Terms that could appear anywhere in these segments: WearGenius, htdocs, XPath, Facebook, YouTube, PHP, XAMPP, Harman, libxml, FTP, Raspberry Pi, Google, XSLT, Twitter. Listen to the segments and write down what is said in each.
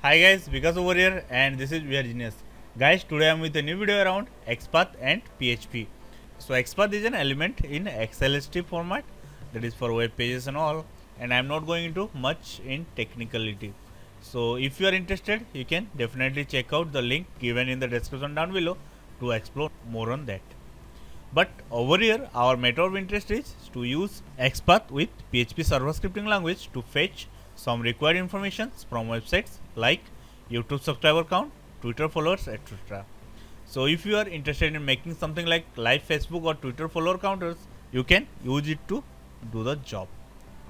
Hi guys, Vikas over here and this is WearGenius. Guys, today I am with a new video around XPath and PHP. So XPath is an element in XLST format, that is for web pages and all, and I am not going into much in technicality. So if you are interested, you can definitely check out the link given in the description down below to explore more on that. But over here our matter of interest is to use XPath with PHP server scripting language to fetch some required information from websites like YouTube subscriber count, Twitter followers, etc. So if you are interested in making something like live Facebook or Twitter follower counters, you can use it to do the job.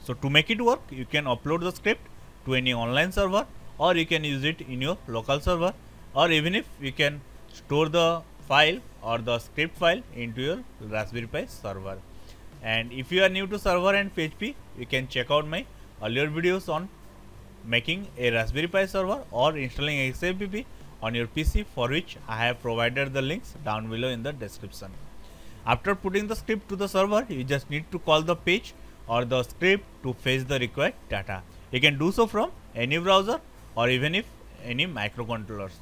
So to make it work, you can upload the script to any online server, or you can use it in your local server, or even if you can store the file or the script file into your Raspberry Pi server. And if you are new to server and PHP, you can check out my earlier videos on making a Raspberry Pi server or installing XAMPP on your PC, for which I have provided the links down below in the description. After putting the script to the server, you just need to call the page or the script to fetch the required data. You can do so from any browser or even if any microcontrollers.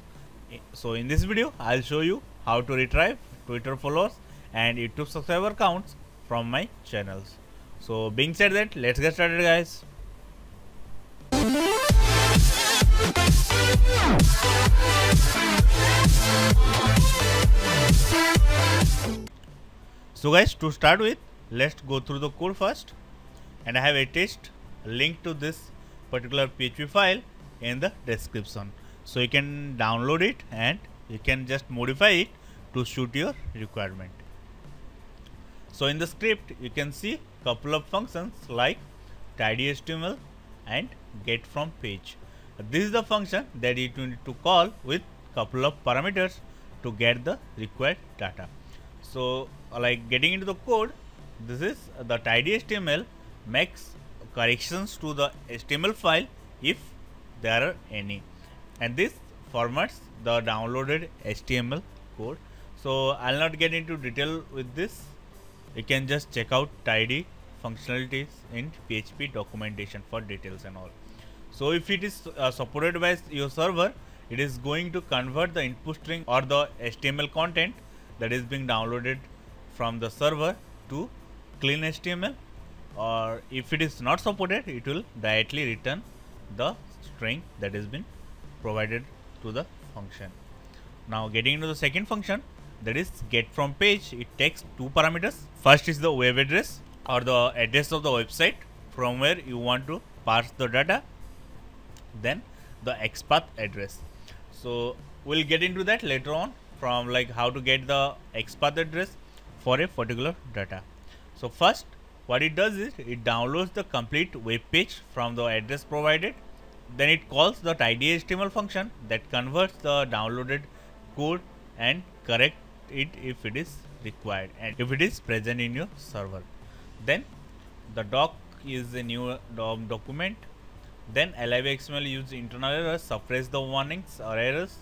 So in this video, I'll show you how to retrieve Twitter followers and YouTube subscriber counts from my channels. So being said that, let's get started guys. So guys, to start with, let's go through the code first, and I have attached a link to this particular PHP file in the description, so you can download it and you can just modify it to suit your requirement. So in the script you can see couple of functions like tidy HTML and get from page. This is the function that you need to call with couple of parameters to get the required data. So like getting into the code, this is the tidy HTML makes corrections to the HTML file if there are any, and this formats the downloaded HTML code. So I'll not get into detail with this. You can just check out tidy functionalities in PHP documentation for details and all. So if it is supported by your server, it is going to convert the input string or the HTML content that is being downloaded from the server to clean HTML, or if it is not supported, it will directly return the string that has been provided to the function. Now getting into the second function, that is get from page. It takes two parameters. First is the web address or the address of the website from where you want to parse the data, then the XPath address. So we'll get into that later on, from like how to get the XPath address for a particular data. So first what it does is it downloads the complete web page from the address provided, then it calls the tidy HTML function that converts the downloaded code and correct it if it is required and if it is present in your server. Then the doc is a new DOM document. Then libxml use internal errors, suppress the warnings or errors.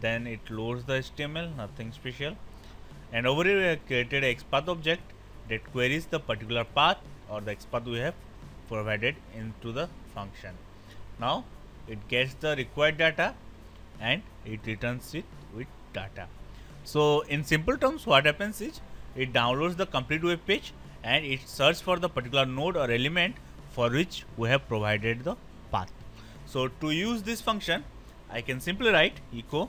Then it loads the HTML, nothing special. And over here we have created a XPath object that queries the particular path or the XPath we have provided into the function. Now it gets the required data and it returns it with data. So in simple terms, what happens is it downloads the complete web page and it searches for the particular node or element for which we have provided the path. So to use this function, I can simply write echo,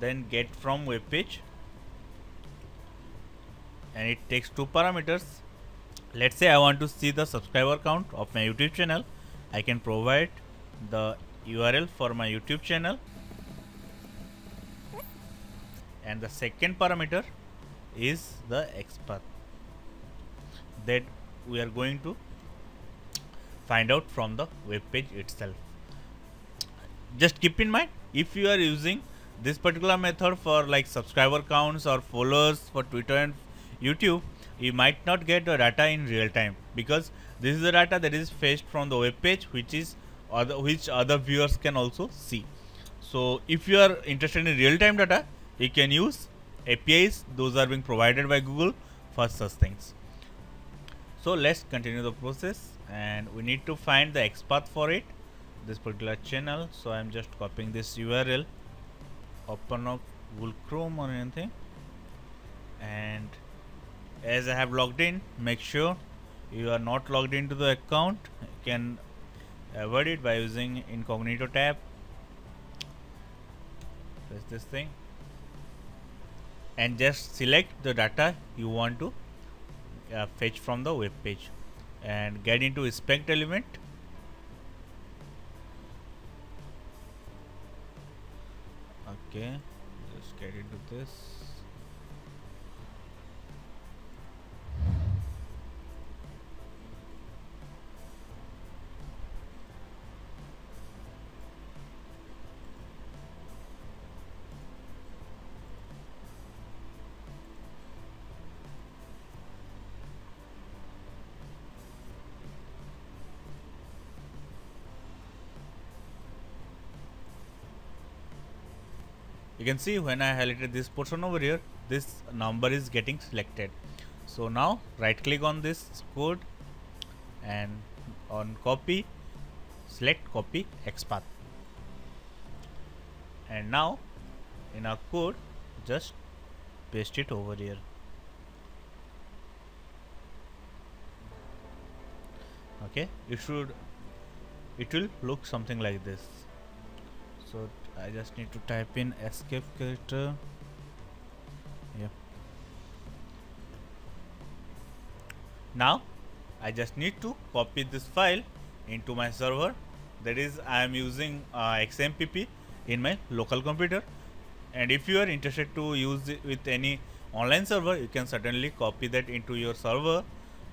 then get from web page, and it takes two parameters. Let's say I want to see the subscriber count of my YouTube channel. I can provide the URL for my YouTube channel. And the second parameter is the XPath that we are going to find out from the web page itself. Just keep in mind, if you are using this particular method for like subscriber counts or followers for Twitter and YouTube, you might not get the data in real time, because this is the data that is fetched from the web page, which other viewers can also see. So if you are interested in real time data, you can use APIs, those are being provided by Google for such things. So let's continue the process, and we need to find the XPath for it. this particular channel. So I am just copying this URL, open up Google Chrome or anything, and as I have logged in, make sure you are not logged into the account. You can avoid it by using incognito tab. Press this thing and just select the data you want to fetch from the web page and get into inspect element. Okay, just get into this. You can see when I highlighted this portion over here, this number is getting selected. So now right click on this code and on copy, select copy XPath, and now in our code just paste it over here. Okay, it will look something like this. So I just need to type in escape character. Yep. Now I just need to copy this file into my server. That is, I am using XAMPP in my local computer. And if you are interested to use it with any online server, you can certainly copy that into your server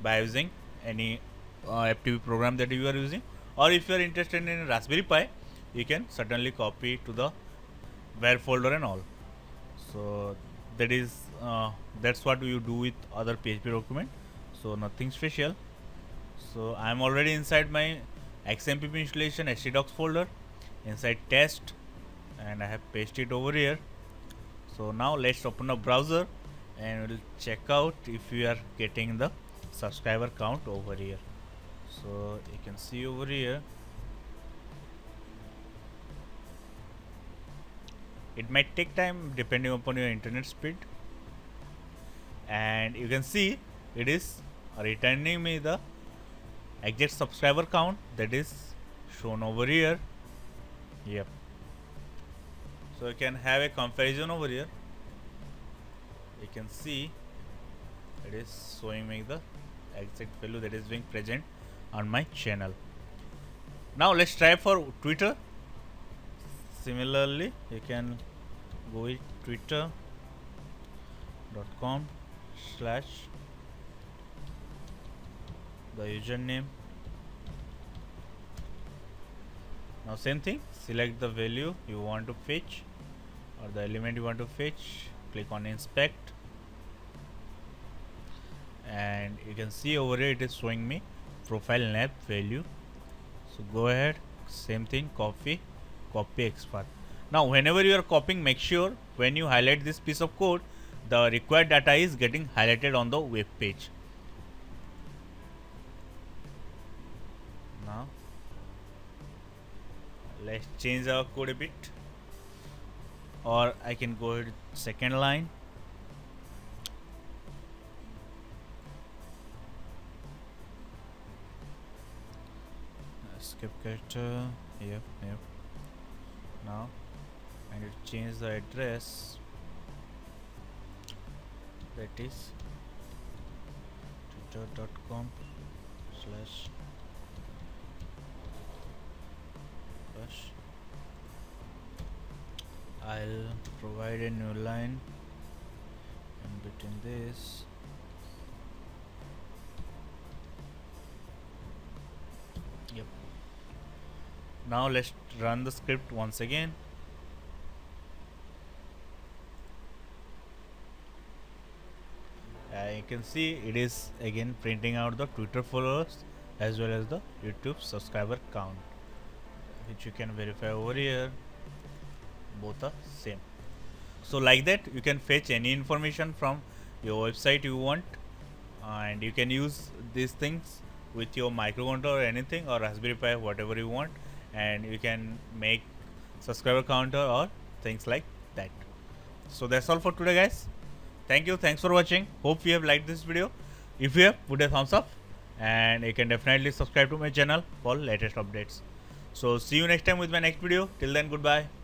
by using any FTP program that you are using. Or if you are interested in Raspberry Pi, you can certainly copy to the where folder and all. So that is that's what you do with other PHP document. So nothing special. So I am already inside my XAMPP installation htdocs folder, inside test, and I have pasted it over here. So now let's open a browser and we'll check out if we are getting the subscriber count over here. So you can see over here. It might take time depending upon your internet speed, and you can see it is returning me the exact subscriber count that is shown over here. Yep. So you can have a comparison over here. You can see it is showing me the exact value that is being present on my channel. Now let's try for Twitter. Similarly, you can go with twitter.com/ the username. Now same thing, select the value you want to fetch or the element you want to fetch, click on inspect, and you can see over here it is showing me profile nap value. So go ahead, same thing, copy XPath. Now whenever you are copying, make sure when you highlight this piece of code, the required data is getting highlighted on the web page. Now let's change our code a bit, or I can go ahead second line. Escape character. Yep, yep. Now I need to change the address, that is twitter.com/. I'll provide a new line in between this. Yep. Now let's run the script once again. You can see it is again printing out the Twitter followers as well as the YouTube subscriber count, which you can verify over here. Both are same. So like that you can fetch any information from your website you want, and you can use these things with your microcontroller or anything, or Raspberry Pi, whatever you want. and you can make subscriber counter or things like that. So that's all for today, guys. Thank you. Thanks for watching. Hope you have liked this video. If you have, put a thumbs up, and you can definitely subscribe to my channel for latest updates. So see you next time with my next video. Till then, goodbye.